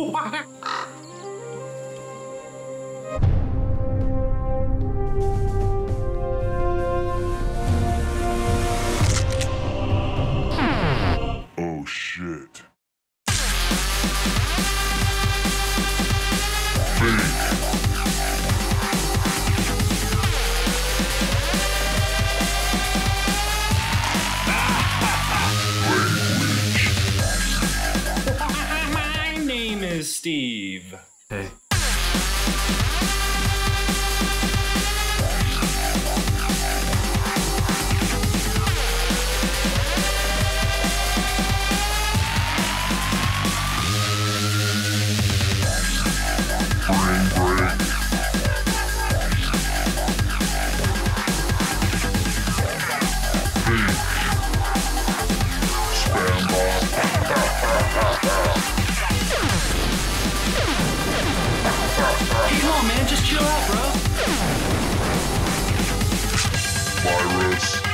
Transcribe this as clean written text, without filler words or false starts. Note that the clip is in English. Oh, shit. Steve. Hey. Man, just chill out, bro. Virus.